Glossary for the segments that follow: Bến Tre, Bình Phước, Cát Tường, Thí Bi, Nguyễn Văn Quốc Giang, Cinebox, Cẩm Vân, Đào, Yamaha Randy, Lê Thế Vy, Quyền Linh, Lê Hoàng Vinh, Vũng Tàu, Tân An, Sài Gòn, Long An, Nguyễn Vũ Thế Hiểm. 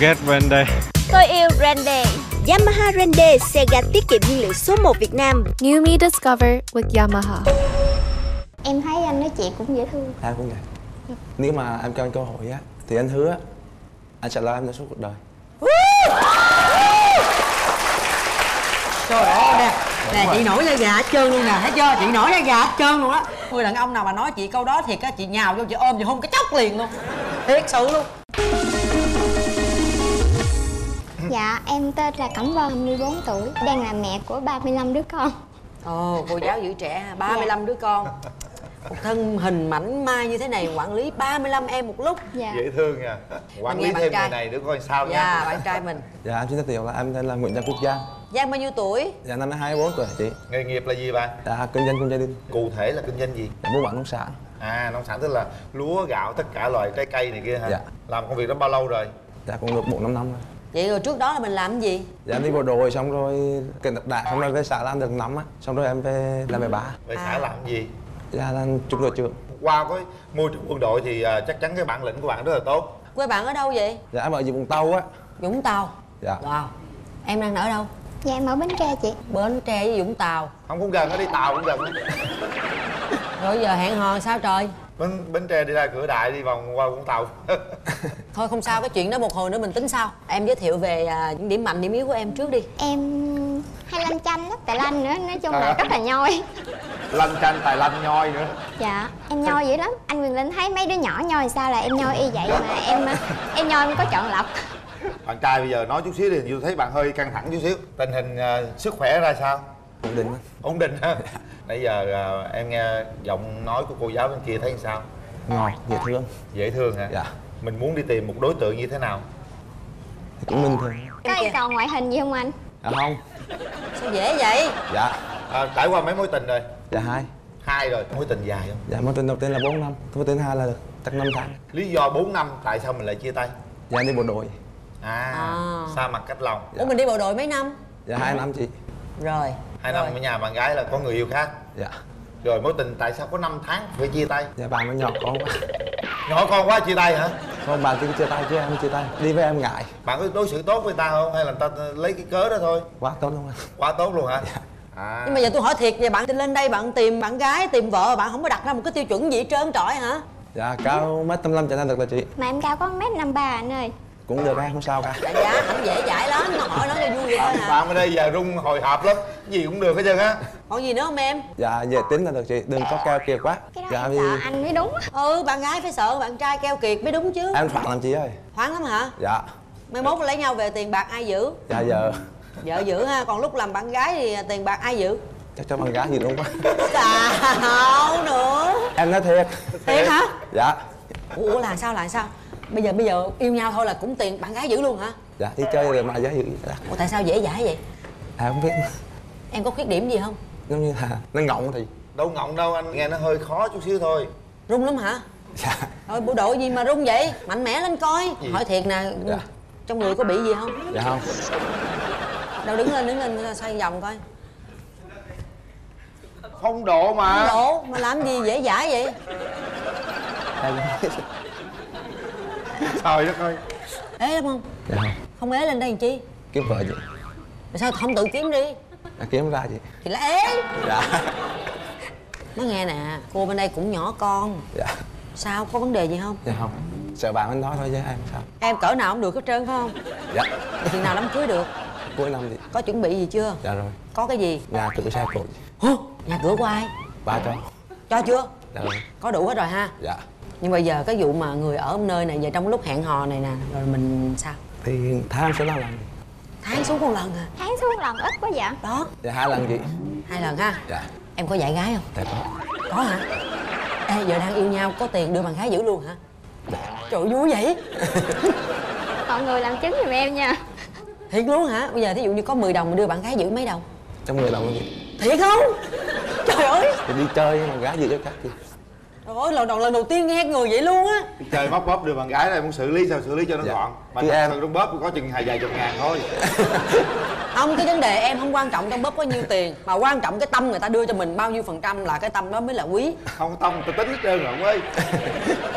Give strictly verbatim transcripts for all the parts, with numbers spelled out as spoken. ghét Randy. Tôi yêu Randy. Yamaha Randy, xe ga tiết kiệm nhiên liệu số một Việt Nam. New me discover with Yamaha. Em thấy anh nói chuyện cũng dễ thương. Em cũng vậy. Nếu mà em cho anh cơ hội á, thì anh hứa anh sẽ lo em đến suốt cuộc đời. Trời ơi nè, nè chị nổi da gà hết trơn luôn nè, thấy chưa? Chị nổi da gà hết trơn luôn á. Người đàn ông nào mà nói chị câu đó thiệt á, chị nhào vô chị ôm chị hôn cái chóc liền luôn. Thiệt sự luôn. Dạ, em tên là Cẩm Vân, hai mươi bốn tuổi, đang là mẹ của ba mươi lăm đứa con. Ồ, cô giáo giữ trẻ ha, ba mươi lăm dạ. đứa con. Một thân hình mảnh mai như thế này quản lý ba mươi lăm em một lúc. Dạ. Dễ thương nha. Quản lý thêm người này đứa coi sao nha. Dạ, bạn trai mình. Dạ, em xin giới thiệu là em tên là Nguyễn Văn Quốc Giang. Giang bao nhiêu tuổi? Dạ, năm nay hai mươi bốn tuổi chị. Nghề nghiệp là gì bạn? Dạ, kinh doanh trong gia đình. Cụ thể là kinh doanh gì? Dạ, buôn bán nông sản. À, nông sản tức là lúa, gạo, tất cả loại trái cây này kia hả? Dạ. Làm công việc đó bao lâu rồi? Dạ, cũng được bốn năm năm rồi. Vậy rồi trước đó là mình làm cái gì? Dạ em đi bộ đội xong rồi kèm tập đại, xong rồi về xã làm được năm á. Xong rồi em về làm về bà. Về xã à. làm cái gì? Dạ làm trung đội trưởng. Qua wow, cái môi trường quân đội thì chắc chắn cái bản lĩnh của bạn rất là tốt. Quê bạn ở đâu vậy? Dạ em ở Vũng Tàu á. Vũng Tàu? Dạ. Wow. Em đang ở đâu? Dạ em ở Bến Tre chị. Bến Tre với Vũng Tàu không cũng gần, nó đi tàu cũng gần. Rồi giờ hẹn hò sao trời? Bến, Bến Tre đi ra cửa đại đi vòng qua Vũng Tàu. Thôi không sao, cái chuyện đó một hồi nữa mình tính sau. Em giới thiệu về à, những điểm mạnh, điểm yếu của em trước đi. Em hay lanh chanh lắm, tài lanh nữa, nói chung à. là rất là nhoi. Lanh chanh, tài lanh, nhoi nữa. Dạ, em nhoi dữ lắm. Anh Quyền Linh thấy mấy đứa nhỏ nhoi sao là em nhoi y vậy mà em em nhoi em có chọn lọc. Bạn trai bây giờ nói chút xíu đi, tôi thấy bạn hơi căng thẳng chút xíu. Tình hình uh, sức khỏe ra sao? Ổn định. Ổn định ha. Nãy giờ uh, em nghe giọng nói của cô giáo bên kia thấy sao? Ngọt, dễ thương. Dễ thương hả? Dạ. Mình muốn đi tìm một đối tượng như thế nào? Cũng bình thường. Có yêu cầu ngoại hình gì không anh? Dạ không. Sao dễ vậy? Dạ à, trải qua mấy mối tình rồi? Dạ hai. Hai rồi. Mối tình dài không? Dạ mối tình đầu tiên là bốn năm, mối tình hai là chắc năm tháng. Lý do bốn năm tại sao mình lại chia tay? Dạ đi bộ đội. À, à. Xa mặt cách lòng. Dạ. Ủa mình đi bộ đội mấy năm? Dạ hai năm chị. Rồi. Hai năm ở nhà bạn gái là có người yêu khác. Dạ. Rồi mối tình tại sao có năm tháng phải chia tay? Dạ bà mới nhỏ con quá. Nhỏ con quá chia tay hả? Không, bà kia chia tay chứ em chia tay. Đi với em ngại. Bạn có đối xử tốt với ta không? Hay là ta lấy cái cớ đó thôi? Quá tốt luôn. Quá tốt luôn hả? Dạ. À. Nhưng mà giờ tôi hỏi thiệt vậy, bạn lên đây bạn tìm bạn gái, tìm vợ, bạn không có đặt ra một cái tiêu chuẩn gì hết trơn trọi hả? Dạ cao mét tám mươi lăm trở lên được là chị. Mà em cao có mét năm ba anh ơi. Cũng được em, không sao cả. Dạ dạ, không dễ dãi lắm, mà hỏi nó cho vui vậy thôi nè. Bạn ở đây giờ rung hồi hộp lắm, gì cũng được hết trơn á. Còn gì nữa không em? Dạ dễ tính là được chị, đừng có keo kiệt quá. Cái đó dạ, vì... sợ anh mới đúng. Ừ, bạn gái phải sợ bạn trai keo kiệt mới đúng chứ. Em thoáng lắm chị ơi. Thoáng lắm hả? Dạ. Mai mốt lấy nhau về tiền bạc ai giữ? Dạ vợ. Vợ giữ ha, còn lúc làm bạn gái thì tiền bạc ai giữ? Chắc cho bạn gái gì luôn quá. Sao nữa? Em nói thiệt. Thiệt hả? Dạ. Ủa là sao là sao? Bây giờ bây giờ yêu nhau thôi là cũng tiền bạn gái giữ luôn hả? Dạ đi chơi rồi mà gái giữ. Ủa tại sao dễ dãi vậy? À không biết. Em có khuyết điểm gì không? Giống như là nó ngọng thì. Đâu ngọng đâu, anh nghe nó hơi khó chút xíu thôi. Rung lắm hả? Dạ. Thôi bộ đội gì mà rung vậy? Mạnh mẽ lên coi gì? Hỏi thiệt nè. Dạ. Trong người có bị gì không? Dạ không. Đâu đứng lên đứng lên xoay vòng coi. Phong độ mà. Phong độ mà làm gì dễ dãi vậy? Trời đất ơi. Ế lắm không? Dạ không. Không ế lên đây làm chi? Kiếm vợ chị. Tại sao không tự kiếm đi? Đã kiếm ra chị. Thì là ế. Dạ. Nói nghe nè, cô bên đây cũng nhỏ con. Dạ. Sao, có vấn đề gì không? Dạ không. Sợ bạn anh nói thôi chứ em sao. Em cỡ nào cũng được hết trơn phải không? Dạ. Thì chừng nào đám cưới được? Cuối năm thì. Có chuẩn bị gì chưa? Dạ rồi. Có cái gì? Nhà cửa xe cộ. Hả? Nhà cửa của ai? Ba cho. Cho chưa? Dạ rồi. Có đủ hết rồi ha? Dạ. Nhưng bây giờ cái vụ mà người ở nơi này giờ trong lúc hẹn hò này nè, rồi mình sao? Thì tháng xuống một lần. Tháng xuống một lần à? Tháng xuống một lần ít quá vậy? Đó. Dạ hai lần chị. Hai lần ha? Dạ. Em có dạy gái không? Dạ có. Có hả? Ê giờ đang yêu nhau có tiền đưa bạn gái giữ luôn hả? Dạ. Trời vui vậy. Mọi người làm chứng giùm em nha. Thiệt luôn hả? Bây giờ thí dụ như có mười đồng mình đưa bạn gái giữ mấy đồng? Trong mười đồng luôn chị. Thiệt không? Trời ơi. Thì đi chơi bạn gái giữ cho các chị. Ôi lần đầu lần đầu tiên nghe người vậy luôn á. Trời bóp bóp đưa bạn gái này muốn xử lý sao xử lý cho nó dạ. gọn. Mà thật sự trong bóp có chừng hai vài chục ngàn thôi. Không, cái vấn đề em không quan trọng trong bóp có nhiêu tiền, mà quan trọng cái tâm người ta đưa cho mình bao nhiêu phần trăm, là cái tâm đó mới là quý. Không, tâm tôi tính hết trơn rồi ông ơi.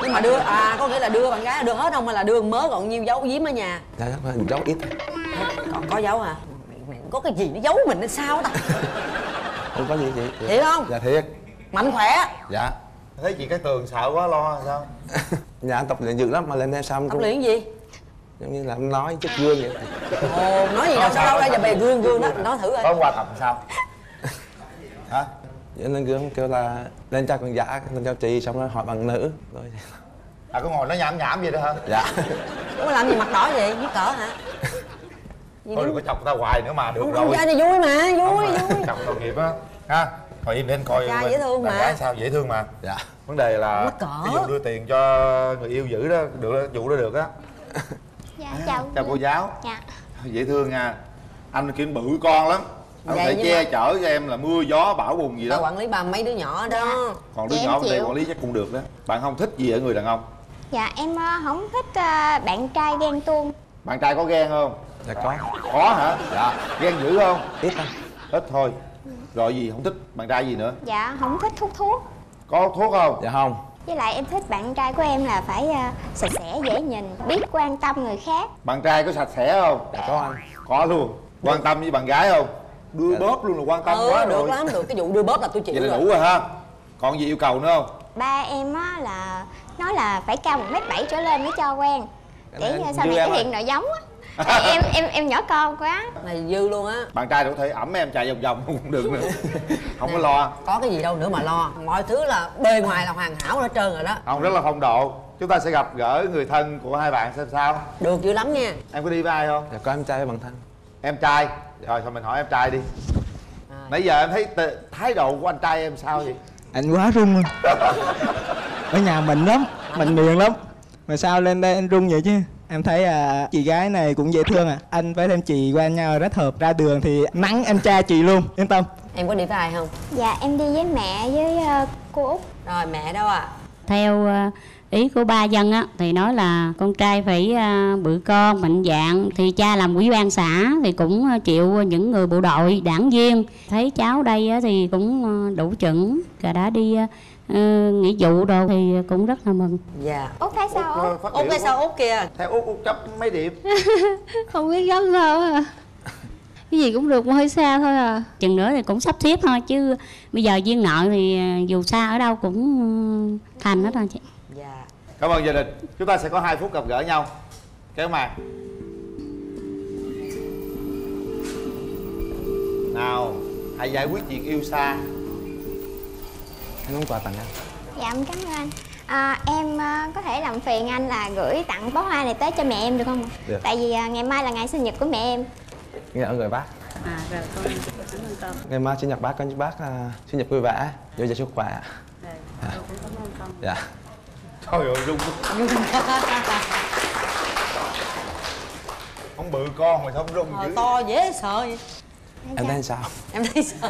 Nhưng mà đưa, à có nghĩa là đưa bạn gái là đưa hết không, hay là đưa mớ còn nhiêu dấu giếm ở nhà? Dạ dấu ít. Còn có dấu hả? Có cái gì nó giấu mình hay sao ta? Không có gì chị. Thiệt không? Dạ thiệt. Mạnh khỏe. Dạ. Thấy chị Cát Tường sợ quá lo sao? Dạ tập luyện dữ lắm mà lên đây xong. Tập luyện gì? Giống như là em nói trước gương vậy. Ồ, nói gì đâu, sao đâu ra giờ bè gương gương đó, nói thử coi. Hôm qua tập sao? Hả? Vậy lên gương kêu là lên chào con giả, lên chào chị, xong rồi hỏi bằng nữ. Rồi. À cứ ngồi nó nhảm nhảm vậy đó hả? Dạ. Ủa làm gì mặt đỏ vậy? Biết cỡ hả? Gì thôi đừng có chọc người ta hoài nữa mà, được không, rồi. Con trai này vui mà, vui không, vui. Chọc tội nghiệp á. Ha. Thôi im đi anh coi. Trai dễ thương mà. Gái sao dễ thương mà. Dạ. Vấn đề là ví dụ đưa tiền cho người yêu giữ đó, được vụ đó được á. Dạ, chào. Chào cô giáo. Dạ. Dễ thương nha. Anh kiểu bự con lắm. Anh dạ, phải che mà... chở cho em là mưa gió bão bùng gì đó. Bà quản lý bà mấy đứa nhỏ đó. Dạ. Còn đứa dạ, nhỏ đây quản lý chắc cũng được đó. Bạn không thích gì ở người đàn ông? Dạ em không thích uh, bạn trai ghen tuông. Bạn trai có ghen không? Dạ có. Có hả? Dạ. Ghen dữ không? Ít thôi. Ít thôi. Rồi gì không thích bạn trai gì nữa? Dạ không thích hút thuốc. Có hút thuốc không? Dạ không. Với lại em thích bạn trai của em là phải uh, sạch sẽ, dễ nhìn, biết quan tâm người khác. Bạn trai có sạch sẽ không? Dạ có anh. Có luôn. Quan được. Tâm với bạn gái không? Đưa dạ. Bóp luôn là quan tâm ừ, quá được rồi. Được lắm, được. Cái vụ đưa bóp là tôi chịu. Vậy là đủ rồi ha. Còn gì yêu cầu nữa không? Ba em á là nói là phải cao một mét bảy trở lên mới cho quen. Để sau này cái hiện nội giống á. em em em nhỏ con quá này dư luôn á. Bạn trai đâu có thể ẩm em chạy vòng vòng cũng được nữa. Không nè, có lo có cái gì đâu nữa mà lo. Mọi thứ là bề ngoài là hoàn hảo hết trơn rồi đó. Không, rất là phong độ. Chúng ta sẽ gặp gỡ người thân của hai bạn xem sao. Được dữ lắm nha. Em có đi với ai không? Dạ có em trai với bạn thân. Em trai rồi thôi mình hỏi em trai đi à. Nãy giờ em thấy thái độ của anh trai em sao vậy? Anh quá rung luôn. Ở nhà mình lắm, mình miền lắm mà sao lên đây anh rung vậy chứ? Em thấy à, chị gái này cũng dễ thương à. Anh với thêm chị quen nhau rất hợp. Ra đường thì nắng em cha chị luôn, yên tâm. Em có đi với ai không? Dạ em đi với mẹ với uh, cô Út. Rồi mẹ đâu ạ? À? Theo uh, ý của ba dân á thì nói là con trai phải uh, bự con, mạnh dạn. Thì cha làm ủy ban xã thì cũng chịu những người bộ đội, đảng viên. Thấy cháu đây á, thì cũng uh, đủ chuẩn. Cả đã đi uh, Ừ, nghĩa vụ đồ thì cũng rất là mừng. Dạ. Út thấy sao Út? Út thấy sao Út kìa? Thấy Út, Út chấp mấy điểm? Không biết gấp sao à. Cái gì cũng được, cũng hơi xa thôi à. Chừng nữa thì cũng sắp xếp thôi chứ. Bây giờ duyên nợ thì dù xa ở đâu cũng thành hết thôi chị. Dạ. Cảm ơn gia đình. Chúng ta sẽ có hai phút gặp gỡ nhau. Kéo màn. Nào, hãy giải quyết chuyện yêu xa. Anh muốn quà tặng anh. Dạ em cảm ơn anh. À, em uh, có thể làm phiền anh là gửi tặng bó hoa này tới cho mẹ em được không? Được. Tại vì uh, ngày mai là ngày sinh nhật của mẹ em. Nghe ở người bác. À rồi con cảm ơn con. Ngày mai sinh nhật bác, con chúc bác uh, sinh nhật vui vẻ, vui vẻ sức khỏe. Rồi à. Con cũng cảm ơn con. Dạ. Trời ơi rung. Không bự con mà không rung dữ. To dễ sợ vậy. Em, em thấy sao? Em thấy sao?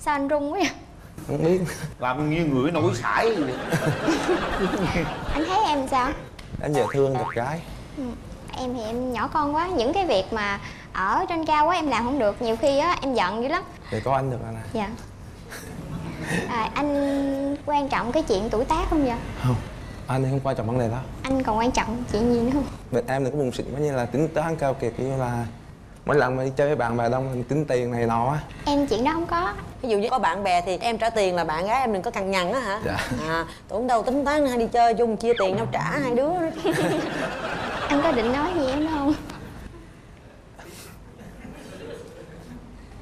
Sao anh rung quá vậy? Không biết. Làm như người nổi sải gì vậy. Anh thấy em sao? Em dễ thương, đẹp gái. Ừ. Em thì em nhỏ con quá. Những cái việc mà ở trên cao quá em làm không được. Nhiều khi á em giận dữ lắm. Thì có anh được anh à? Dạ. À, anh quan trọng cái chuyện tuổi tác không vậy? Không. Anh không quan trọng vấn đề đó. Anh còn quan trọng chuyện gì nữa không? Bên em đừng có buồn xịn quá, như là tính toán cao kiệt, như là mỗi lần mà đi chơi với bạn bè đông mình tính tiền này nọ á. Em chuyện đó không có. Ví dụ như có bạn bè thì em trả tiền là bạn gái em đừng có cằn nhằn á hả? Dạ. À, tưởng đâu tính toán hay đi chơi chung chia tiền đâu trả hai đứa. Anh có định nói gì em không?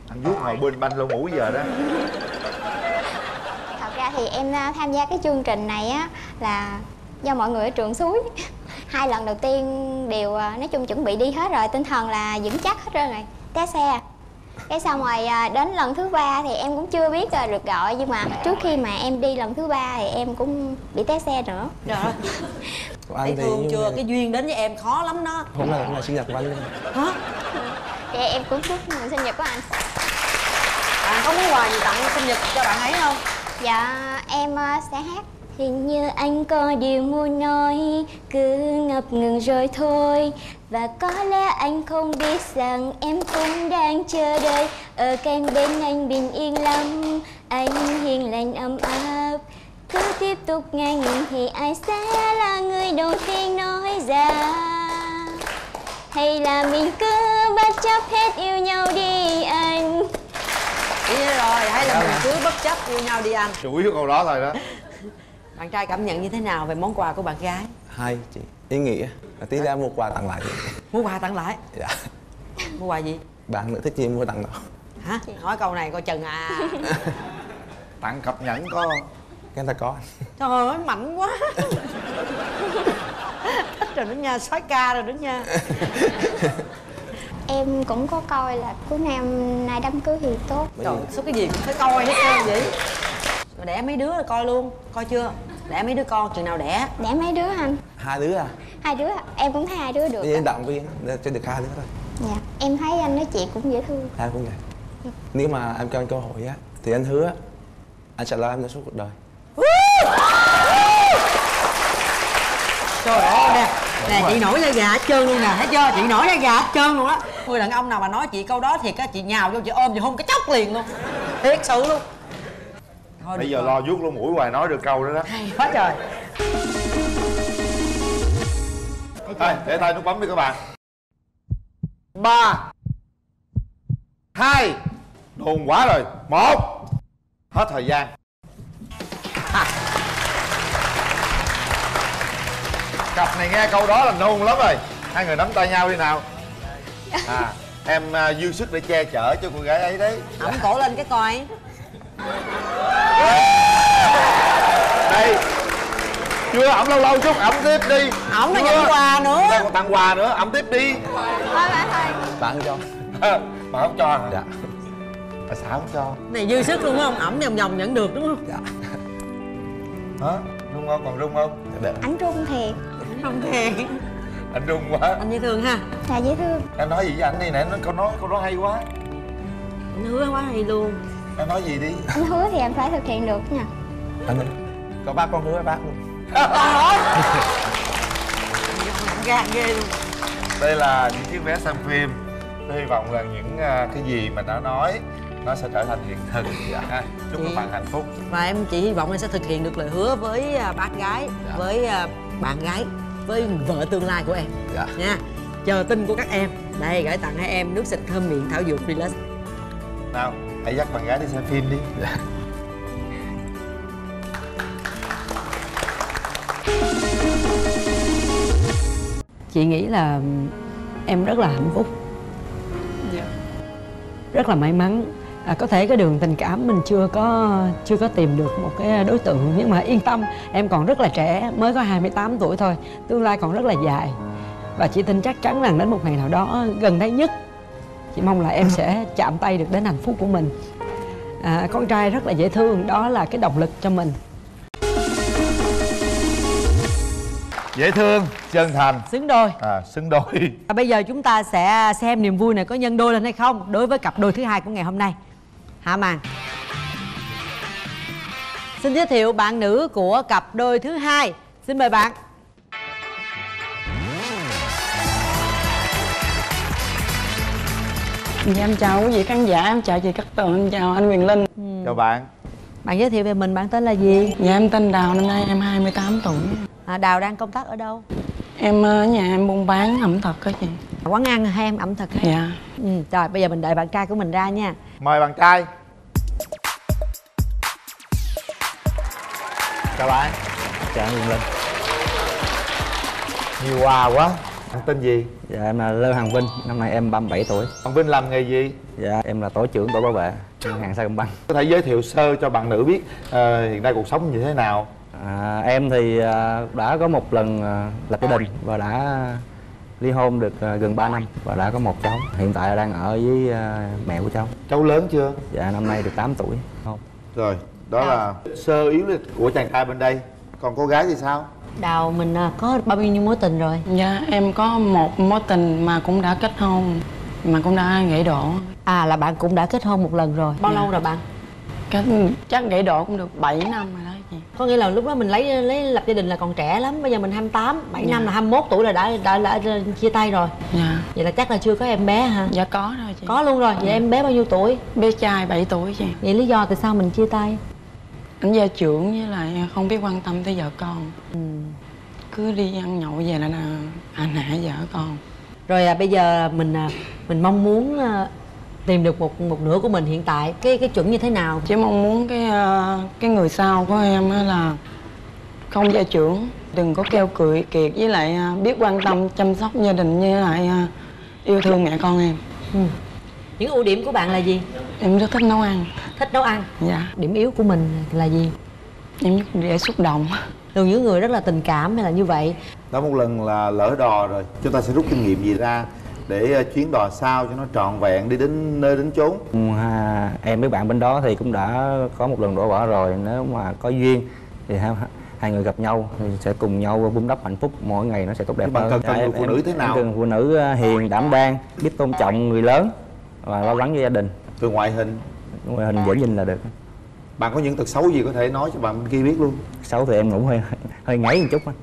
Anh vuốt ngồi bên banh lô ngủ giờ đó. Thật ra thì em tham gia cái chương trình này á là do mọi người ở trường suối. Hai lần đầu tiên đều nói chung chuẩn bị đi hết rồi, tinh thần là vững chắc hết rồi. Té xe. Cái xong rồi đến lần thứ ba thì em cũng chưa biết rồi được gọi, nhưng mà trước khi mà em đi lần thứ ba thì em cũng bị té xe nữa. Rồi. Thấy thương chưa? Là... Cái duyên đến với em khó lắm đó. Không là ngày sinh nhật của anh. Hả? Vậy em cũng chúc mừng sinh nhật của anh. Bạn có muốn quà gì tặng sinh nhật cho bạn ấy không? Dạ em sẽ hát Hình như anh có điều muốn nói, cứ ngập ngừng rồi thôi. Và có lẽ anh không biết rằng em cũng đang chờ đợi. Ở cạnh bên anh bình yên lắm, anh hiền lành ấm áp. Cứ tiếp tục nghe nhìn thì ai sẽ là người đầu tiên nói ra. Hay là mình cứ bất chấp hết yêu nhau đi anh. Ý rồi, hay là mình cứ bất chấp yêu nhau đi anh. Chủ yếu câu đó thôi đó. Bạn trai cảm nhận như thế nào về món quà của bạn gái? Hay chị, ý nghĩa. Tí ra mua quà tặng lại. Mua quà tặng lại? Dạ. Mua quà gì? Bạn nữ thích gì mua tặng đâu. Hả? Hỏi câu này coi chừng à. Tặng cặp nhẫn con. Cái ta có. Trời ơi, mạnh quá. Thích rồi đó nha, soái ca rồi đó nha. Em cũng có coi là cuối năm nay đám cưới thì tốt. Trời, số cái gì cũng phải coi hết trơn vậy. Rồi đẻ mấy đứa là coi luôn, coi chưa? Đẻ mấy đứa con, chừng nào đẻ? Đẻ mấy đứa anh? Hai đứa à? Hai đứa, em cũng thấy hai đứa được. Em động viên, cho được hai đứa thôi. Dạ, em thấy anh nói chuyện cũng dễ thương. Ai cũng vậy. Ừ. Nếu mà em cho anh cơ hội á, thì anh hứa anh sẽ lo em suốt cuộc đời. Trời ơi nè, nè chị nổi da gà hết trơn luôn nè, thấy chưa? Chị nổi da gà hết trơn luôn á. Người đàn ông nào mà nói chị câu đó thiệt á, chị nhào vô chị ôm chị hôn cái chóc liền luôn, thiệt sự luôn. Thôi, bây giờ rồi. Lo vuốt lỗ mũi hoài nói được câu đó đó. Hay quá trời. Đây, để tay nút bấm đi các bạn. Ba hai. Đồn quá rồi. Một. Hết thời gian. Cặp này nghe câu đó là nôn lắm rồi. Hai người nắm tay nhau đi nào. À, em dư sức để che chở cho cô gái ấy đấy. Ẩm cổ lên cái coi. Đây. Chưa, ẩm lâu lâu chút, ẩm tiếp đi. Ẩm nó nhận quà nữa. Đây còn tặng quà nữa, ẩm tiếp đi. Thôi bạn ơi. Bạn cho. Bạn không cho hả? Dạ. Bà xã không cho. Này dư sức luôn không? Ẩm vòng vòng vẫn được đúng không? Dạ. Hả? Rung không? Còn rung không? Dạ. Ảnh rung thiệt. Ảnh rung thiệt. Anh rung quá. Anh dễ thương ha. Dạ dễ thương. Em nói gì với ảnh đi nè, nó câu nói câu nói hay quá. Anh hứa quá hay luôn. Em nói gì đi. Anh hứa thì em phải thực hiện được nha. Anh ơi. Có ba con hứa với bác luôn. Trời ơi. Gan ghê luôn. Đây là những chiếc vé xem phim. Tôi hy vọng rằng những cái gì mà đã nói nó sẽ trở thành hiện thực. Dạ. Chúc các bạn hạnh phúc. Và em chỉ hy vọng em sẽ thực hiện được lời hứa với bác gái, dạ. Với bạn gái, với vợ tương lai của em, dạ. Nha. Chờ tin của các em. Đây gửi tặng hai em nước xịt thơm miệng thảo dược Relax. Nào, hãy dắt bạn gái đi xem phim đi. Dạ. Chị nghĩ là em rất là hạnh phúc, rất là may mắn. À, có thể cái đường tình cảm mình chưa có chưa có tìm được một cái đối tượng, nhưng mà yên tâm, em còn rất là trẻ, mới có hai mươi tám tuổi thôi, tương lai còn rất là dài. Và chị tin chắc chắn rằng đến một ngày nào đó gần đây nhất, chị mong là em sẽ chạm tay được đến hạnh phúc của mình. À, con trai rất là dễ thương, đó là cái động lực cho mình. Dễ thương, chân thành, xứng đôi. À, xứng đôi. Và bây giờ chúng ta sẽ xem niềm vui này có nhân đôi lên hay không đối với cặp đôi thứ hai của ngày hôm nay. Hạ màn. Xin giới thiệu bạn nữ của cặp đôi thứ hai. Xin mời bạn. Dạ, em chào quý vị khán giả, em chào chị Cát Tường, em chào anh Quyền Linh. Ừ. Chào bạn. Bạn giới thiệu về mình, bạn tên là gì? Dạ, em tên Đào, năm nay em hai mươi tám tuổi. À, Đào đang công tác ở đâu? Em ở nhà em buôn bán ẩm thực đó chị. Quán ăn hay em ẩm thực hay? Dạ. Ừ, rồi bây giờ mình đợi bạn trai của mình ra nha. Mời bạn trai. Chào bạn. Chào anh Quyền Linh. Nhiều quà quá. Anh tên gì? Dạ em là Lê Hoàng Vinh, năm nay em ba mươi bảy tuổi. Hoàng Vinh làm nghề gì? Dạ em là tổ trưởng tổ bảo vệ ngân hàng Sài Gòn. Có thể giới thiệu sơ cho bạn nữ biết à, hiện nay cuộc sống như thế nào? À, em thì đã có một lần lập gia đình và đã ly hôn được gần ba năm và đã có một cháu. Hiện tại đang ở với mẹ của cháu. Cháu lớn chưa? Dạ năm nay được tám tuổi. Không. Rồi, đó là sơ yếu của chàng trai bên đây. Còn cô gái thì sao? Đào, mình có bao nhiêu mối tình rồi? Dạ, em có một mối tình mà cũng đã kết hôn, mà cũng đã gãy đổ. À, là bạn cũng đã kết hôn một lần rồi. Bao dạ. lâu rồi bạn? Chắc, chắc gãy độ cũng được bảy năm rồi đó chị. Có nghĩa là lúc đó mình lấy lấy lập gia đình là còn trẻ lắm. Bây giờ mình hai mươi tám, bảy dạ. năm là hai mươi mốt tuổi là đã, đã, đã, đã chia tay rồi. Dạ. Vậy là chắc là chưa có em bé hả? Dạ có rồi chị. Có luôn rồi, vậy ừ. em bé bao nhiêu tuổi? Bé trai bảy tuổi chị. Vậy lý do tại sao mình chia tay? Anh gia trưởng với lại không biết quan tâm tới vợ con. ừ. Cứ đi ăn nhậu về là hành hạ vợ con. Rồi à, bây giờ mình mình mong muốn tìm được một một nửa của mình hiện tại, cái cái chuẩn như thế nào? Chỉ mong muốn cái cái người sau của em là không gia trưởng, đừng có keo cười kiệt, với lại biết quan tâm chăm sóc gia đình, với lại yêu thương mẹ con em. ừ. Những ưu điểm của bạn là gì? Em rất thích nấu ăn. Thích nấu ăn? Dạ. Điểm yếu của mình là gì? Em dễ xúc động. Thường những người rất là tình cảm hay là như vậy. Đó, một lần là lỡ đò rồi, chúng ta sẽ rút kinh nghiệm gì ra để chuyến đò sau cho nó trọn vẹn, đi đến nơi đến chốn. À, em với bạn bên đó thì cũng đã có một lần đổ vỡ rồi. Nếu mà có duyên thì hai, hai người gặp nhau thì sẽ cùng nhau vun đắp hạnh phúc, mỗi ngày nó sẽ tốt đẹp bạn hơn. Cần, cần người phụ nữ thế nào? Cần phụ nữ hiền, đảm đang, biết tôn trọng người lớn và lo lắng cho gia đình. Từ ngoại hình, ngoại hình dễ nhìn là được. Bạn có những tật xấu gì có thể nói cho bạn bên kia biết luôn? Xấu thì em ngủ hơi hơi ngáy một chút anh.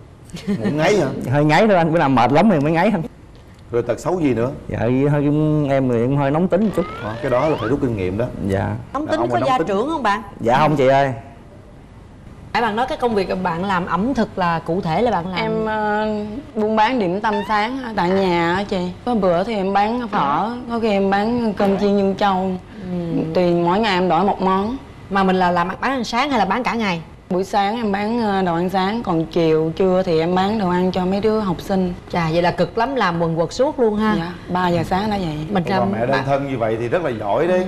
Ngủ ngáy hả? Hơi ngáy thôi anh, bữa nào mệt lắm thì mới ngáy anh. Rồi tật xấu gì nữa? Dạ, hơi em thì em hơi nóng tính một chút. À, cái đó là phải rút kinh nghiệm đó. Dạ. Nóng tính có gia trưởng không bạn? Dạ không chị ơi. Nãy bạn nói cái công việc bạn làm ẩm thực là cụ thể là bạn làm? Em uh, buôn bán điểm tâm sáng tại nhà á chị. Có bữa thì em bán phở, có khi em bán cơm chiên nhân châu. Ừ. Tùy mỗi ngày em đổi một món. Mà mình là làm bán ăn sáng hay là bán cả ngày? Buổi sáng em bán đồ ăn sáng, còn chiều trưa thì em bán đồ ăn cho mấy đứa học sinh. Chà, vậy là cực lắm, làm quần quật suốt luôn ha. Dạ, ba giờ sáng đã vậy. Mình làm mẹ đơn thân như vậy thì rất là giỏi đấy. Ừ.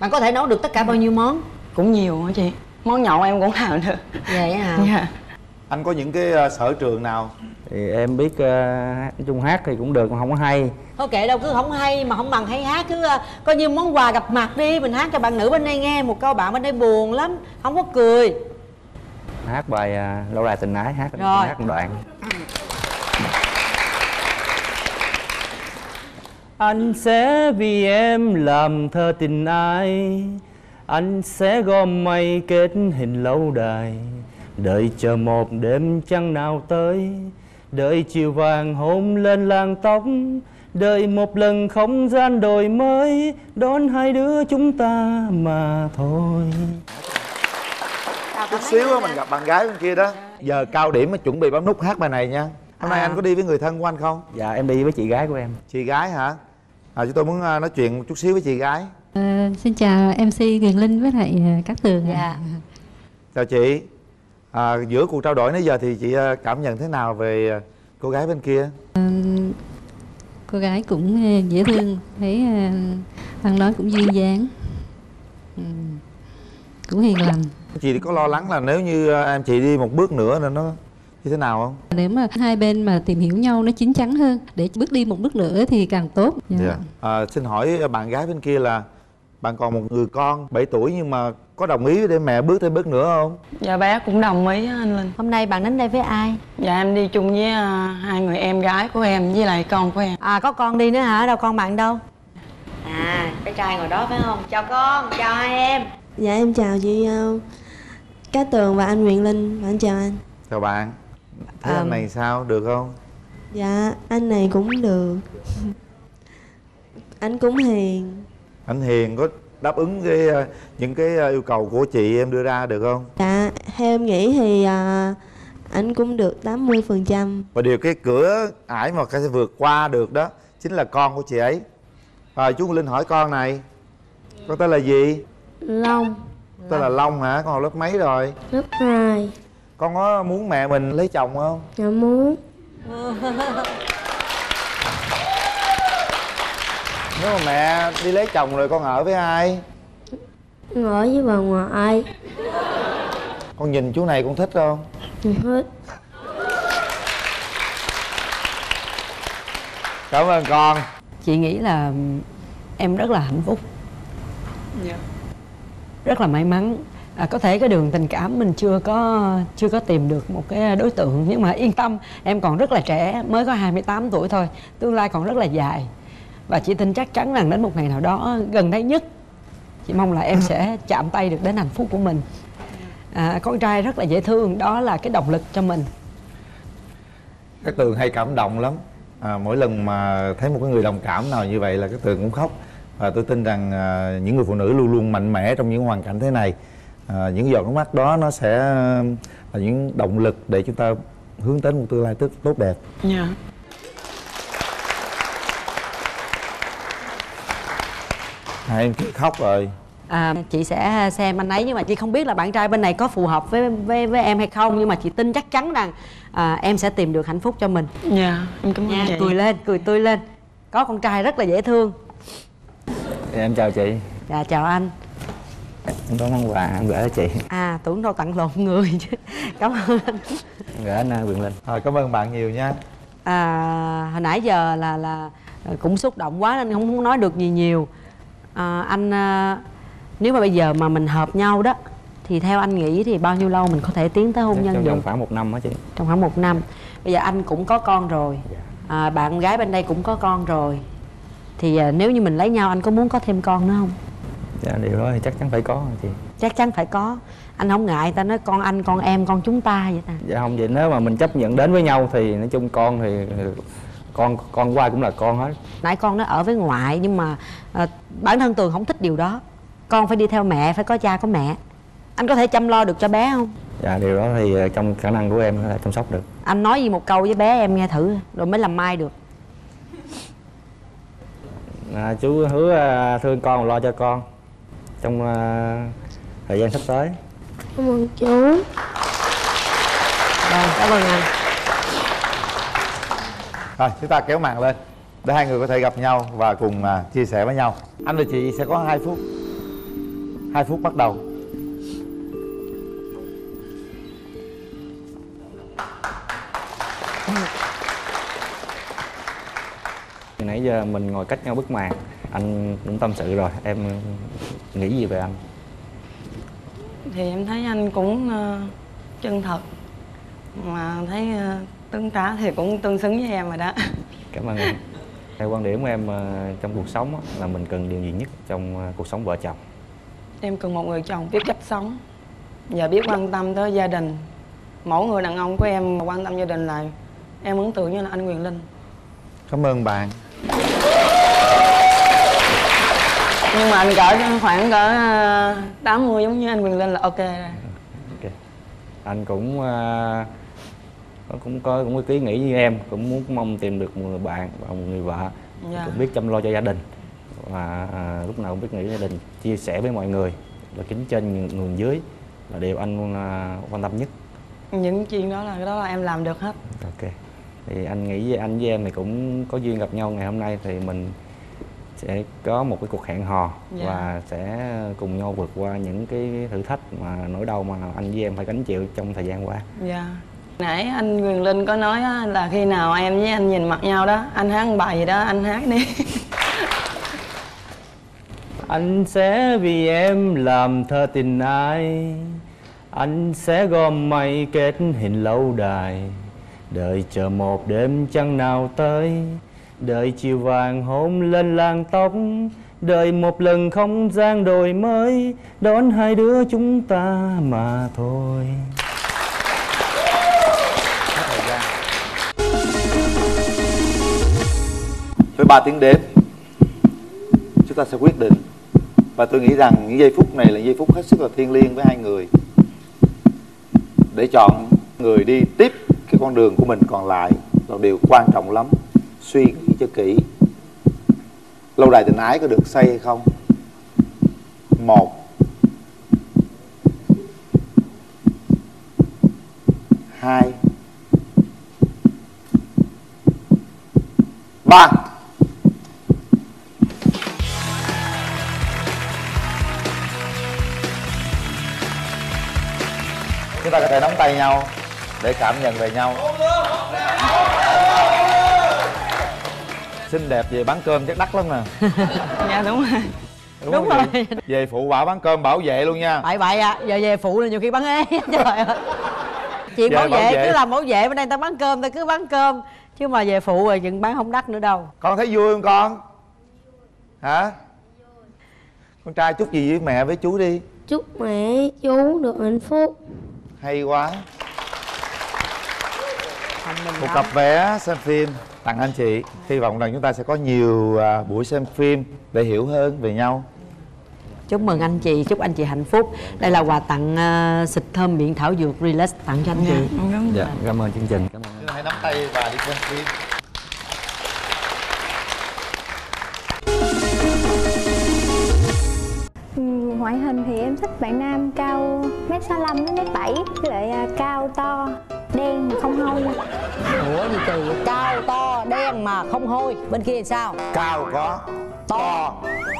Bạn có thể nấu được tất cả bao nhiêu món? Cũng nhiều hả chị? Món nhậu em cũng làm được. Vậy hả? Dạ. Anh có những cái sở trường nào? Thì em biết uh, chung hát thì cũng được, mà không có hay. Thôi kệ đâu, cứ không hay mà không bằng hay hát. Cứ uh, coi như món quà gặp mặt đi. Mình hát cho bạn nữ bên đây nghe một câu, bạn bên đây buồn lắm, không có cười. Hát bài uh, Lâu Đài Tình Ái, hát rồi. Hát một đoạn. Anh sẽ vì em làm thơ tình ái, anh sẽ gom mây kết hình lâu đài, đợi chờ một đêm trăng nào tới, đợi chiều vàng hôn lên làn tóc, đợi một lần không gian đổi mới, đón hai đứa chúng ta mà thôi. Chút xíu đó, mình gặp bạn gái bên kia đó. Giờ cao điểm mà chuẩn bị bấm nút hát bài này nha. Hôm nay à. Anh có đi với người thân của anh không? Dạ em đi với chị gái của em. Chị gái hả? À, chúng tôi muốn nói chuyện một chút xíu với chị gái. À, xin chào em xê Quyền Linh với lại Cát Tường. Dạ. Chào chị. À, giữa cuộc trao đổi nãy giờ thì chị cảm nhận thế nào về cô gái bên kia? À, cô gái cũng dễ thương, thấy ăn nói cũng duyên dáng, cũng hiền lành. Chị có lo lắng là nếu như em chị đi một bước nữa là nó như thế nào không? Nếu mà hai bên mà tìm hiểu nhau nó chín chắn hơn, để bước đi một bước nữa thì càng tốt. Dạ. Yeah. À, xin hỏi bạn gái bên kia là bạn còn một người con bảy tuổi, nhưng mà có đồng ý để mẹ bước thêm bước nữa không? Dạ bé cũng đồng ý anh Linh. Hôm nay bạn đến đây với ai? Dạ em đi chung với uh, hai người em gái của em với lại con của em. À có con đi nữa hả? Đâu con bạn đâu? À cái trai ngồi đó phải không? Chào con, chào hai em. Dạ em chào chị uh, Cát Tường và anh Quyền Linh. Và anh chào anh. Chào bạn. Thế um, anh này sao? Được không? Dạ anh này cũng được. Anh cũng hiền. Anh hiền có đáp ứng cái những cái yêu cầu của chị em đưa ra được không? Dạ, theo em nghĩ thì à, anh cũng được tám mươi phần trăm. Và điều cái cửa ải mà cái vượt qua được đó chính là con của chị ấy. Rồi chú Linh hỏi con này, con tên là gì? Long. Tên là Long hả? Con học lớp mấy rồi? Lớp hai. Con có muốn mẹ mình lấy chồng không? Dạ muốn. Nếu mà mẹ đi lấy chồng rồi con ở với ai? Con ở với bà ngoại. Con nhìn chú này con thích không? Thích. Cảm ơn con. Chị nghĩ là em rất là hạnh phúc. Dạ. Rất là may mắn. À, có thể cái đường tình cảm mình chưa có chưa có tìm được một cái đối tượng, nhưng mà yên tâm, em còn rất là trẻ, mới có hai mươi tám tuổi thôi, tương lai còn rất là dài. Và chị tin chắc chắn rằng đến một ngày nào đó gần đây nhất Chị mong là em sẽ chạm tay được đến hạnh phúc của mình. À, con trai rất là dễ thương, đó là cái động lực cho mình. Cát Tường hay cảm động lắm. À, mỗi lần mà thấy một cái người đồng cảm nào như vậy là Cát Tường cũng khóc. Và tôi tin rằng à, những người phụ nữ luôn luôn mạnh mẽ trong những hoàn cảnh thế này. À, những giọt nước mắt đó nó sẽ là những động lực để chúng ta hướng tới một tương lai tốt tốt đẹp. Yeah. Hai em chị khóc rồi. À, chị sẽ xem anh ấy, nhưng mà chị không biết là bạn trai bên này có phù hợp với với, với em hay không, nhưng mà chị tin chắc chắn rằng à, em sẽ tìm được hạnh phúc cho mình. Dạ, em cảm ơn chị. Cười lên, cười tươi lên. Có con trai rất là dễ thương. Em chào chị. Dạ chào anh. Em có món quà em gửi cho chị. À, tưởng đâu tặng lộn người chứ. Cảm ơn anh. Gửi anh Quyền Linh. Thôi, cảm ơn bạn nhiều nha. À, hồi nãy giờ là là cũng xúc động quá nên không muốn nói được gì nhiều. À, anh nếu mà bây giờ mà mình hợp nhau đó thì theo anh nghĩ thì bao nhiêu lâu mình có thể tiến tới hôn nhân được? Trong khoảng một năm đó chị. Trong khoảng một năm. Bây giờ anh cũng có con rồi, à, bạn gái bên đây cũng có con rồi. Thì à, nếu như mình lấy nhau anh có muốn có thêm con nữa không? Dạ điều đó thì chắc chắn phải có chị. Chắc chắn phải có. Anh không ngại ta nói con anh, con em, con chúng ta vậy ta? Dạ không, vậy nếu mà mình chấp nhận đến với nhau thì nói chung con thì con con của ai cũng là con hết. Nãy con nó ở với ngoại nhưng mà à, bản thân Tường không thích điều đó. Con phải đi theo mẹ, phải có cha có mẹ. Anh có thể chăm lo được cho bé không? Dạ điều đó thì trong khả năng của em là chăm sóc được. Anh nói gì một câu với bé em nghe thử rồi mới làm mai được. À, chú hứa thương con và lo cho con trong uh, thời gian sắp tới. Cảm ơn chú. Rồi, cảm ơn anh. Rồi chúng ta kéo màn lên để hai người có thể gặp nhau và cùng uh, chia sẻ với nhau. Anh và chị sẽ có hai phút. Hai phút bắt đầu. Nãy giờ mình ngồi cách nhau bức màn, anh cũng tâm sự rồi, em nghĩ gì về anh? Thì em thấy anh cũng uh, chân thật, mà thấy uh, tương tá thì cũng tương xứng với em rồi đó. Cảm ơn em. Theo quan điểm của em uh, trong cuộc sống uh, là mình cần điều gì nhất trong uh, cuộc sống vợ chồng? Em cần một người chồng biết cách sống và biết quan tâm tới gia đình. Mỗi người đàn ông của em quan tâm gia đình là em ấn tượng như là anh Quyền Linh. Cảm ơn bạn. Nhưng mà anh cỡ khoảng cỡ tám mươi giống như anh Quyền Linh là ok rồi. Okay. Anh cũng uh, cũng có cũng có ý nghĩ như em, cũng muốn mong tìm được một người bạn và một người vợ, dạ, cũng biết chăm lo cho gia đình và uh, lúc nào cũng biết nghĩ gia đình, chia sẻ với mọi người, là kính trên người dưới là điều anh uh, quan tâm nhất. Những chuyện đó là đó là em làm được hết. Ok. Thì anh nghĩ với anh với em thì cũng có duyên gặp nhau ngày hôm nay thì mình sẽ có một cái cuộc hẹn hò, dạ, và sẽ cùng nhau vượt qua những cái thử thách mà nỗi đau mà anh với em phải gánh chịu trong thời gian qua. Dạ. Nãy anh Quyền Linh có nói là khi nào em với anh nhìn mặt nhau đó, anh hát một bài gì đó, anh hát đi. Anh sẽ vì em làm thơ tình ai, anh sẽ gom mây kết hình lâu đài, đợi chờ một đêm chẳng nào tới, đợi chiều vàng hôn lên làn tóc, đợi một lần không gian đổi mới, đón hai đứa chúng ta mà thôi. Với ba tiếng đếm, chúng ta sẽ quyết định. Và tôi nghĩ rằng những giây phút này là giây phút hết sức là thiêng liêng với hai người, để chọn người đi tiếp cái con đường của mình còn lại là điều quan trọng lắm. Suy nghĩ cho kỹ. Lâu đài tình ái có được xây hay không? Một, hai, ba. Chúng ta có thể nắm tay nhau để cảm nhận về nhau. Xinh đẹp về bán cơm chắc đắt lắm nè. Dạ đúng rồi. Đúng, đúng rồi chị? Về phụ bảo bán cơm bảo vệ luôn nha. Bậy bậy à, giờ về phụ là nhiều khi bán ế. Trời ơi. Chị bảo, bảo vệ, vệ cứ làm bảo vệ, bên đây ta bán cơm ta cứ bán cơm, chứ mà về phụ rồi chừng bán không đắt nữa đâu. Con thấy vui không con? Hả? Con trai chúc gì với mẹ với chú đi. Chúc mẹ chú được hạnh phúc. Hay quá. Một cặp vé xem phim tặng anh chị. Hy vọng rằng chúng ta sẽ có nhiều buổi xem phim để hiểu hơn về nhau. Chúc mừng anh chị, chúc anh chị hạnh phúc. Đây là quà tặng uh, xịt thơm miệng thảo dược Relax tặng cho anh chị. Dạ, dạ, cảm ơn chương trình. Cảm ơn. Hãy nắm tay và đi xem phim. Ngoại hình thì em thích bạn nam cao mét sáu mươi lăm đến mét bảy, với lại cao to, đen mà không hôi. Ủa gì kỳ vậy? Cao to, đen mà không hôi. Bên kia thì sao? Cao có, to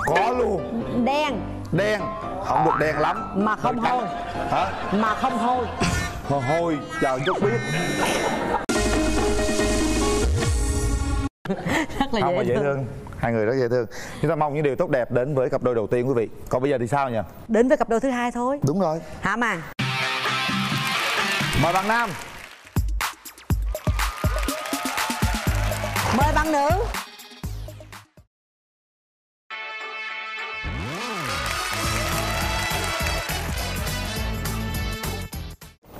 có luôn. Đen. Đen, không được đen lắm. Mà không hôi. Hả? Mà không hôi. Hôi, chờ chút biết. Rất là dễ, dễ thương, thương. Hai người rất dễ thương. Chúng ta mong những điều tốt đẹp đến với cặp đôi đầu tiên quý vị. Còn bây giờ thì sao nhỉ? Đến với cặp đôi thứ hai thôi. Đúng rồi. Hả mà? Mời bạn nam. Mời bạn nữ.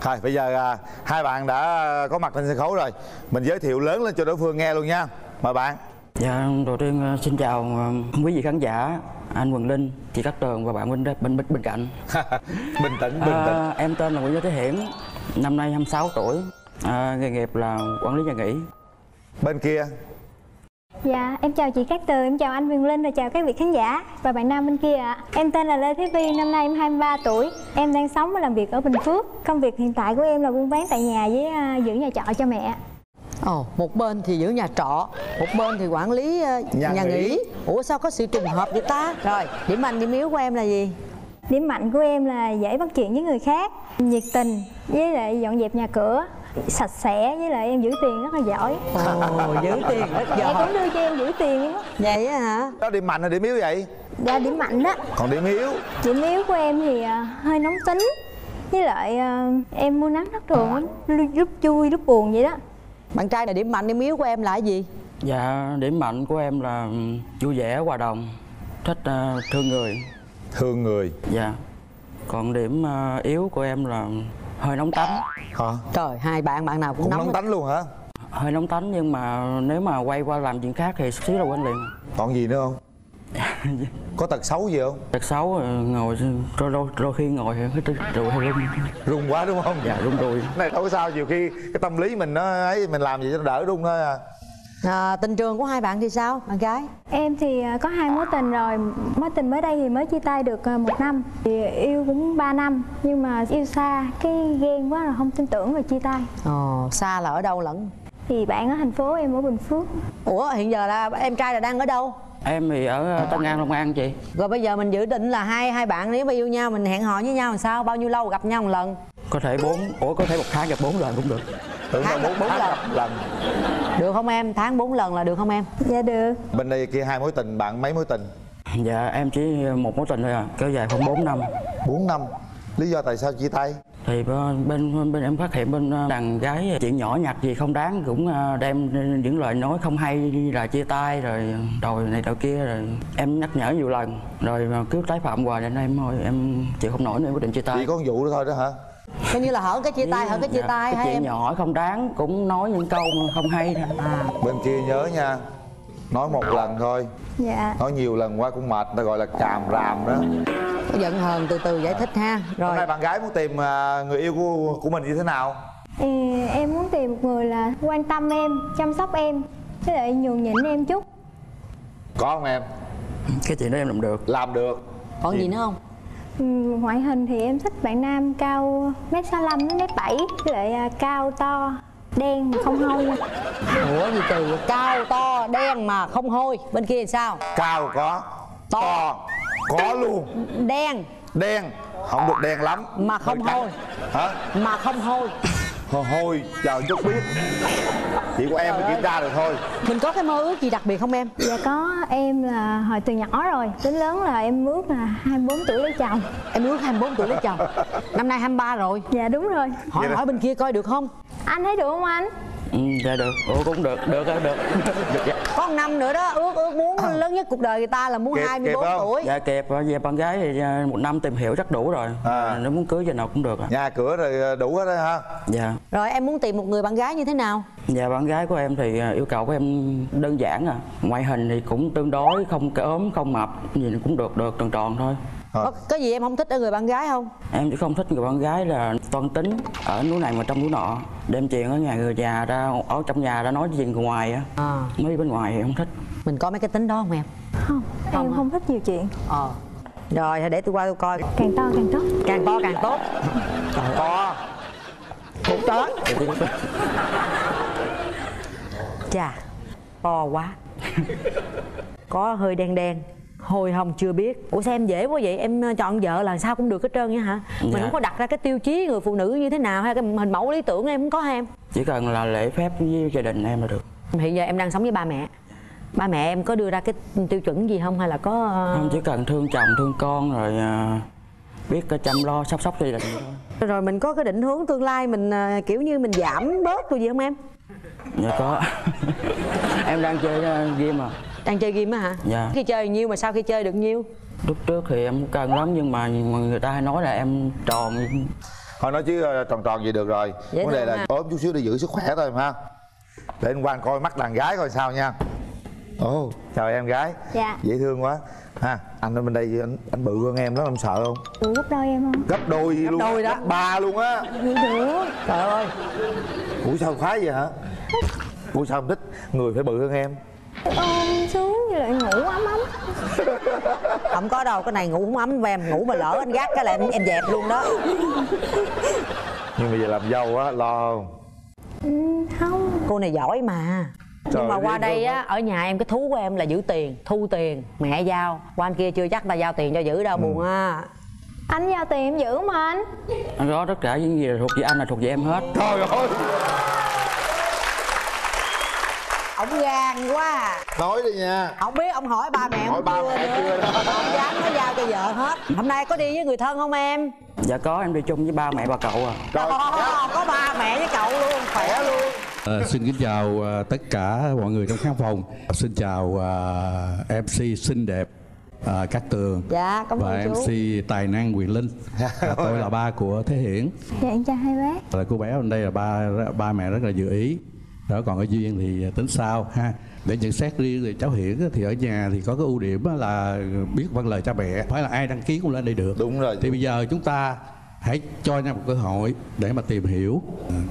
Thôi bây giờ à, hai bạn đã có mặt trên sân khấu rồi. Mình giới thiệu lớn lên cho đối phương nghe luôn nha. Mời bạn. Dạ, đầu tiên xin chào quý vị khán giả, anh Quyền Linh, chị Cát Tường và bạn Minh bên bên cạnh. Bình tĩnh, bình tĩnh. À, em tên là Nguyễn Vũ Thế Hiểm, năm nay hai mươi sáu tuổi, à, nghề nghiệp là quản lý nhà nghỉ. Bên kia. Dạ, em chào chị Cát Tường, em chào anh Quyền Linh và chào các vị khán giả và bạn nam bên kia ạ. Em tên là Lê Thế Vy, năm nay em hai mươi ba tuổi. Em đang sống và làm việc ở Bình Phước. Công việc hiện tại của em là buôn bán tại nhà với giữ nhà trọ cho mẹ. Ồ, một bên thì giữ nhà trọ, một bên thì quản lý uh, nhà, nhà nghỉ. nghỉ Ủa sao có sự trùng hợp vậy ta? Rồi, điểm mạnh, điểm yếu của em là gì? Điểm mạnh của em là dễ bắt chuyện với người khác, nhiệt tình, với lại dọn dẹp nhà cửa, sạch sẽ, với lại em giữ tiền rất là giỏi. Ồ, giữ tiền rất giỏi. Em cũng đưa cho em giữ tiền đó. Vậy hả? Đó điểm mạnh là điểm yếu vậy? Dạ, điểm mạnh đó. Còn điểm yếu? Điểm yếu của em thì uh, hơi nóng tính. Với lại uh, em mua nắng rất thường, lúc vui, lúc buồn vậy đó. Bạn trai là điểm mạnh, điểm yếu của em là cái gì? Dạ, điểm mạnh của em là vui vẻ, hòa đồng, thích uh, thương người. Thương người? Dạ. Còn điểm uh, yếu của em là hơi nóng tánh. Hả? Trời, hai bạn, bạn nào cũng, cũng nóng, nóng tánh luôn hả? Hơi nóng tánh nhưng mà nếu mà quay qua làm chuyện khác thì xíu là quên liền. Còn gì nữa không? Có tật xấu gì không? Tật xấu ngồi đôi, đôi, đôi khi ngồi rùi hay rung. Rung quá đúng không? Dạ rung rùi. Này đâu có sao, nhiều khi cái tâm lý mình nó ấy, mình làm gì cho đỡ rung thôi à. À, tình trường của hai bạn thì sao? Bạn gái? Em thì có hai mối tình rồi. Mối tình mới đây thì mới chia tay được một năm, thì yêu cũng ba năm. Nhưng mà yêu xa, cái ghen quá là không tin tưởng và chia tay. Ồ, xa là ở đâu lẫn? Thì bạn ở thành phố, em ở Bình Phước. Ủa hiện giờ là em trai là đang ở đâu? Em thì ở Tân An, Long An chị. Rồi bây giờ mình dự định là hai hai bạn nếu mà yêu nhau mình hẹn hò với nhau làm sao? Bao nhiêu lâu gặp nhau một lần? Có thể bốn, ủa có thể một tháng gặp bốn lần cũng được. Tưởng tháng bốn bốn lần. lần. Được không em? Tháng bốn lần là được không em? Dạ được. Bên đây kia hai mối tình, bạn mấy mối tình? Dạ em chỉ một mối tình thôi à, kéo dài khoảng bốn năm. Bốn năm. Lý do tại sao chia tay? Thì bên bên em phát hiện bên đàn gái chuyện nhỏ nhặt gì không đáng cũng đem những lời nói không hay là chia tay rồi đòi này đòi kia, rồi em nhắc nhở nhiều lần rồi cứ tái phạm hoài, nên em thôi em chịu không nổi nên quyết định chia tay. Chỉ có vụ đó thôi đó hả? Coi như là hở cái chia tay, hở cái chia dạ, tay cái hay chuyện em? Nhỏ không đáng cũng nói những câu không hay thôi. À. Bên kia nhớ nha, nói một lần thôi. Dạ. Nói nhiều lần qua cũng mệt, ta gọi là chàm ràm đó. Giận hờn từ từ giải thích ha. Rồi. Hôm nay bạn gái muốn tìm người yêu của của mình như thế nào? Ừ, em muốn tìm một người là quan tâm em, chăm sóc em, chứ lại nhường nhịn em chút. Có không em? Cái chuyện đó em làm được. Làm được. Còn gì, gì nữa không? Ừ, ngoại hình thì em thích bạn nam cao mét sáu mươi lăm đến mét bảy, với lại cao to, đen mà không hôi. Ủa gì kỳ vậy? Cao to, đen mà không hôi. Bên kia thì sao? Cao có, to, to. Có luôn. Đen. Đen. Không được đen lắm. Mà không hôi. Hả? Mà không hôi. Hôi, chờ chút biết. Chỉ của em mới kiểm tra được thôi. Mình có cái mơ ước gì đặc biệt không em? Dạ có, em là hồi từ nhỏ rồi, đến lớn là em ước là hai mươi bốn tuổi lấy chồng. Em ước hai mươi bốn tuổi lấy chồng. Năm nay hai mươi ba rồi. Dạ đúng rồi. Hỏi hỏi bên kia coi được không? Anh thấy được không anh? Ừ, dạ được. Ủa cũng được, được á, được. Được dạ. Có một năm nữa đó, ước ước muốn à. lớn nhất cuộc đời người ta là muốn kịp, hai mươi bốn kịp tuổi. Dạ kịp, về bạn gái thì một năm tìm hiểu rất đủ rồi. À. Nếu muốn cưới giờ nào cũng được. À. Nhà cửa rồi đủ hết đó ha. Dạ. Rồi em muốn tìm một người bạn gái như thế nào? Dạ bạn gái của em thì yêu cầu của em đơn giản à. Ngoại hình thì cũng tương đối, không ốm, không mập, nhìn cũng được, được tròn tròn thôi. Có, có gì em không thích ở người bạn gái không? Em chỉ không thích người bạn gái là toan tính, ở núi này mà trong núi nọ, đem chuyện ở nhà người già ra, ở trong nhà ra nói chuyện ngoài á, à. Mới bên ngoài thì không thích. Mình có mấy cái tính đó không em? Không, không em hả? Không thích nhiều chuyện. Ờ. Rồi để tôi qua tôi coi. Càng to càng tốt. Càng to càng tốt. Càng to. Một tớn. Chà, to quá. Có hơi đen đen. Hồi hồng chưa biết. Ủa sao em dễ quá vậy? Em chọn vợ là sao cũng được hết trơn nha hả? Mình dạ. không có đặt ra cái tiêu chí người phụ nữ như thế nào hay cái hình mẫu lý tưởng em cũng có em? Chỉ cần là lễ phép với gia đình em là được. Hiện giờ em đang sống với ba mẹ. Ba mẹ em có đưa ra cái tiêu chuẩn gì không hay là có... Không, chỉ cần thương chồng, thương con rồi biết chăm lo, sắp sóc gia đình thôi. Rồi mình có cái định hướng tương lai mình kiểu như mình giảm bớt rồi gì không em? Dạ có. Em đang chơi game à. Đang chơi game á hả? Dạ. Khi chơi nhiêu mà sau khi chơi được nhiêu? Lúc trước thì em cân lắm nhưng mà người ta hay nói là em tròn. Thôi nói chứ tròn tròn vậy được rồi. Vấn đề là ốm chút xíu để giữ sức khỏe thôi ha. Để anh Quang coi mắt đàn gái coi sao nha. Ồ, oh, chào em gái. Dạ. Dễ thương quá. Ha, anh ở bên đây anh, anh bự hơn em đó, em sợ không? Ừ, gấp đôi em không? Gấp đôi gấp luôn. Gấp đôi đó. Gấp ba luôn á. Được. Trời ơi. Ủa sao khoái vậy hả? Ủa sao không thích người phải bự hơn em? Ôm xuống như lại ngủ ấm ấm. Không có đâu, cái này ngủ không ấm, em ngủ mà lỡ anh gác cái là em, em dẹp luôn đó. Nhưng bây giờ làm dâu á, lo không? Ừ, không. Cô này giỏi mà. Trời. Nhưng mà qua đây á, ở nhà em cái thú của em là giữ tiền, thu tiền, mẹ giao. Qua anh kia chưa chắc ta giao tiền cho giữ đâu, ừ. buồn ha. Anh giao tiền em giữ mà anh. Anh đó tất cả những gì thuộc về anh là thuộc về em hết. Trời ơi. Ông gan quá à. Nói đi nha. Ông biết ông hỏi ba mẹ ông hỏi chưa, ba mẹ chưa. Ông dám nó giao cho vợ hết. Hôm nay có đi với người thân không em? Dạ có, em đi chung với ba mẹ bà cậu à. Trời ơi, có ba mẹ với cậu luôn, khỏe luôn. À, xin kính chào à, tất cả mọi người trong khán phòng. À, xin chào à, em xê xinh đẹp à, Cát Tường. Dạ, cảm ơn chú. Và em xê tài năng Quyền Linh. À, tôi là ba của Thế Hiển. Dạ, em chào hai bác. À, cô bé hôm nay là ba ba mẹ rất là vừa ý. Đó, còn ở duyên thì tính sao ha. Để nhận xét riêng thì cháu Hiển thì ở nhà thì có cái ưu điểm là biết vâng lời cha mẹ, phải là ai đăng ký cũng lên đây được. Đúng rồi. Thì bây giờ chúng ta hãy cho nhau một cơ hội để mà tìm hiểu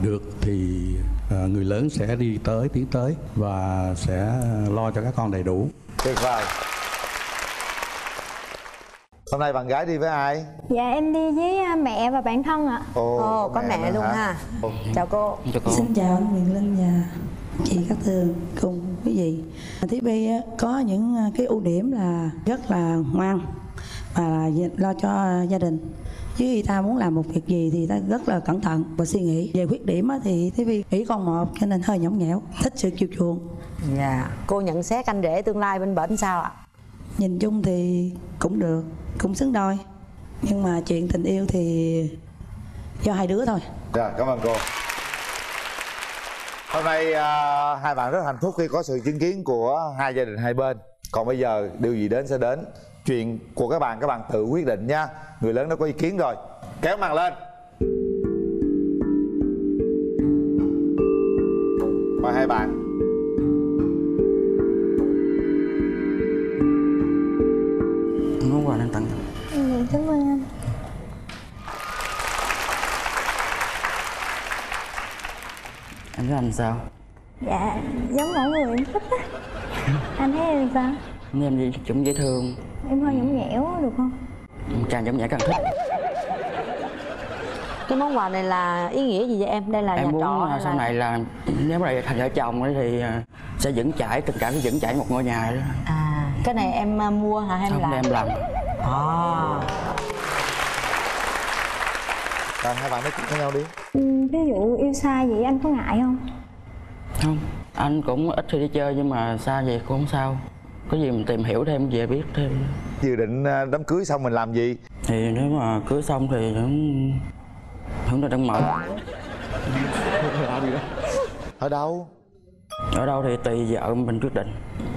được thì người lớn sẽ đi tới, tiến tới và sẽ lo cho các con đầy đủ. Tuyệt vời. Hôm nay bạn gái đi với ai? Dạ em đi với mẹ và bạn thân ạ. Ồ, Ồ có mẹ, mẹ luôn hả? ha. Ồ. Chào cô. Chào cô. Xin chào anh Quyền Linh và chị Cát Tường cùng quý vị. Thí Bi có những cái ưu điểm là rất là ngoan và lo cho gia đình. Chứ người ta muốn làm một việc gì thì ta rất là cẩn thận và suy nghĩ. Về khuyết điểm thì Thí Bi nghĩ con một cho nên hơi nhõng nhẽo, thích sự chiều chuộng. Dạ. Cô nhận xét anh rể tương lai bên bển sao ạ? Nhìn chung thì cũng được, cũng xứng đôi. Nhưng mà chuyện tình yêu thì do hai đứa thôi. Dạ, cảm ơn cô. Hôm nay à, hai bạn rất hạnh phúc khi có sự chứng kiến của hai gia đình hai bên. Còn bây giờ điều gì đến sẽ đến. Chuyện của các bạn, các bạn tự quyết định nha. Người lớn đã có ý kiến rồi. Kéo màn lên. Mời hai bạn. Món quà đang tặng. Ừ, cảm ơn anh. Anh thấy anh sao? Dạ, giống mọi người em thích á. Anh thấy em sao? Em gì cũng dễ thương. Em hơi nhõng nhẽo được không? Càng nhõng nhẽo càng thích. Cái món quà này là ý nghĩa gì vậy em? Đây là em nhà muốn trọ sau là... này là nếu mà thành vợ chồng thì sẽ vững chãi, tình cảm sẽ vững chãi một ngôi nhà đó. À. Cái này em mua hả hay em làm? Em làm. À. Rồi hai bạn nói chuyện với nhau đi. Ừ, ví dụ yêu xa vậy anh có ngại không? Không, anh cũng ít khi đi chơi nhưng mà xa vậy cũng không sao. Có gì mình tìm hiểu thêm về biết thêm. Dự định đám cưới xong mình làm gì? Thì nếu mà cưới xong thì cũng hưởng ra đang mở. Ở đâu? Ở đâu thì tùy vợ mình quyết định.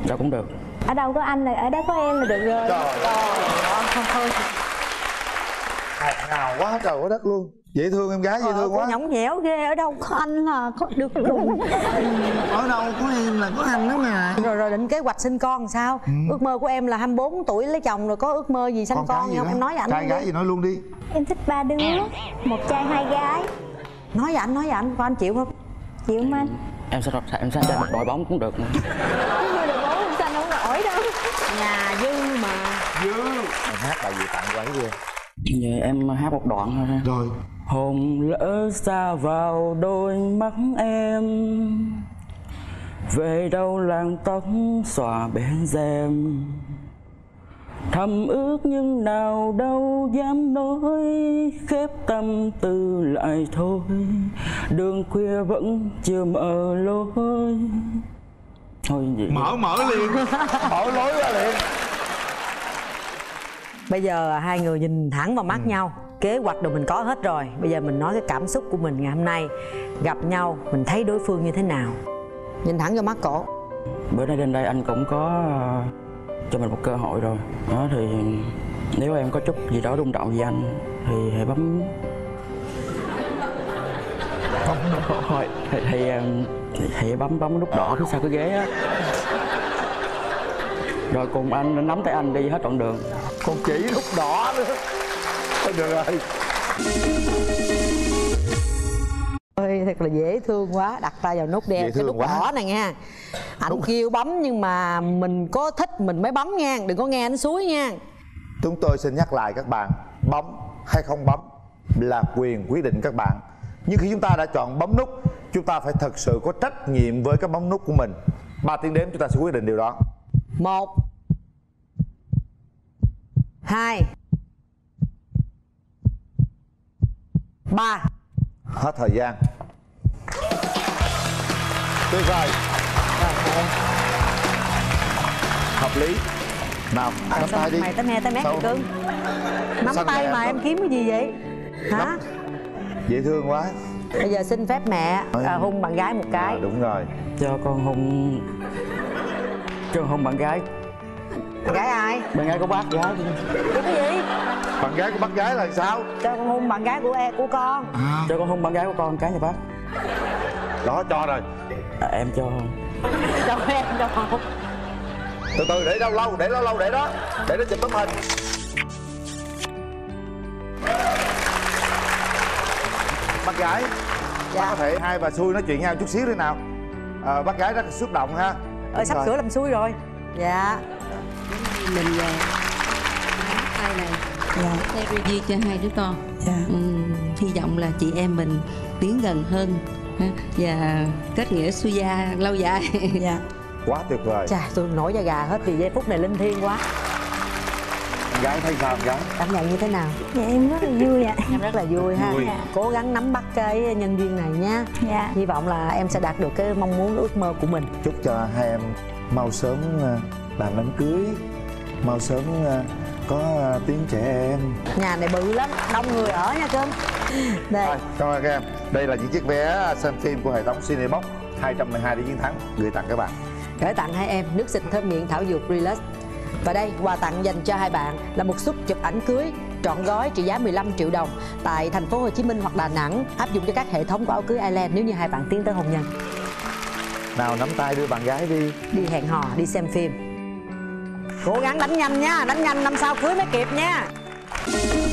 Đâu cũng được. Ở đâu có anh này, ở đó có em là được rồi. Trời ơi, ngào quá trời quá đất luôn. Dễ thương em gái, dễ ờ, thương quá. Nhõng nhẽo ghê, ở đâu có anh là có được luôn. Ở đâu có em là có anh đó mà. Rồi rồi định kế hoạch sinh con sao? Ừ. Ước mơ của em là hai mươi bốn tuổi lấy chồng rồi, có ước mơ gì sanh con, con gì không? Đó. Em nói với anh. Trai gái đi. Gì nói luôn đi. Em thích ba đứa, một trai hai gái. Nói với anh, nói với anh, có anh chịu không? Chịu không anh? Em sẽ em sanh ra một đội bóng cũng được nữa. Chứ đội bóng em sanh không nổi đâu. Nhà dư mà. Dư. Em hát bài gì tặng quán kia? Vậy em hát một đoạn thôi ha. Rồi. Hồn lỡ xa vào đôi mắt em, về đâu làng tóc xòa bến rèm, thầm ước nhưng nào đâu dám nói, khép tâm tư lại thôi, đường khuya vẫn chưa mở lối. Thôi vậy mở vậy? Mở liền. Mở lối ra liền. Bây giờ hai người nhìn thẳng vào mắt ừ. nhau. Kế hoạch rồi mình có hết rồi. Bây giờ mình nói cái cảm xúc của mình ngày hôm nay. Gặp nhau mình thấy đối phương như thế nào? Nhìn thẳng vào mắt cổ. Bữa nay đến đây anh cũng có cho mình một cơ hội rồi. Đó thì nếu em có chút gì đó rung động với anh thì hãy bấm. Không rồi. Thì, thì, thì bấm bấm nút đỏ phía sau cái ghế á. Rồi cùng anh nắm tay anh đi hết đoạn đường. Còn chỉ nút đỏ nữa. Được rồi. Ôi, thật là dễ thương quá. Đặt tay vào nút đen, cái nút đỏ này nha. Anh đúng. Kêu bấm nhưng mà mình có thích mình mới bấm nha. Đừng có nghe anh suối nha. Chúng tôi xin nhắc lại các bạn, bấm hay không bấm là quyền quyết định các bạn. Nhưng khi chúng ta đã chọn bấm nút, chúng ta phải thật sự có trách nhiệm với cái bấm nút của mình. Ba tiếng đếm chúng ta sẽ quyết định điều đó. Một, hai, ba. Hết thời gian. Tuyệt vời. Hợp lý. Nào, à, nắm tay đi. Mày tới me tới mét mày cưng. Nắm sao tay mà em, em kiếm cái gì vậy? Hả? Nắm. Dễ thương quá. Bây giờ xin phép mẹ à, hôn bạn gái một cái. À, đúng rồi. Cho con hôn. Cho hôn bạn gái. Bạn gái ai? Bạn gái của bác gái. Cái gì? Bạn gái của bác gái là sao? Cho con hôn bạn gái của em của con. À. Cho con hôn bạn gái của con cái nhà bác. Đó cho rồi. À, em cho. Cho em cho. Từ từ để đâu lâu để lâu lâu để đó để nó chụp tấm hình. Bác gái. Dạ. Bác có thể hai bà xui nói chuyện nhau chút xíu đi nào. À, bác gái rất là xúc động ha. Ờ sắp sửa làm xui rồi. Dạ. Mình về hai tay này theo tư duy cho hai đứa con. Dạ. Ừ, hy vọng là chị em mình tiến gần hơn và kết nghĩa suy gia lâu dài. Dạ. Quá tuyệt vời. Trời, tôi nổi da gà hết vì giây phút này linh thiêng quá. Gái thấy sao gái? Cảm nhận như thế nào? Dạ em rất là vui ạ. Em rất là vui ha. Vui. Cố gắng nắm bắt cái nhân duyên này nha. Dạ. Hy vọng là em sẽ đạt được cái mong muốn, ước mơ của mình. Chúc cho hai em mau sớm làm đám cưới, mau sớm có tiếng trẻ em. Nhà này bự lắm, đông người ở nha cưng. Đây. Cảm ơn các em. Đây là những chiếc vé xem phim của hệ thống Cinebox hai một hai để chiến thắng gửi tặng các bạn. Gửi tặng hai em nước xịt thơm miệng thảo dược Relax. Và đây, quà tặng dành cho hai bạn là một suất chụp ảnh cưới trọn gói trị giá mười lăm triệu đồng tại thành phố Hồ Chí Minh hoặc Đà Nẵng, áp dụng cho các hệ thống của áo cưới Ireland nếu như hai bạn tiến tới hôn nhân. Nào nắm tay đưa bạn gái đi. Đi hẹn hò, đi xem phim. Cố gắng đánh nhanh nha, đánh nhanh năm sau cưới mới kịp nha.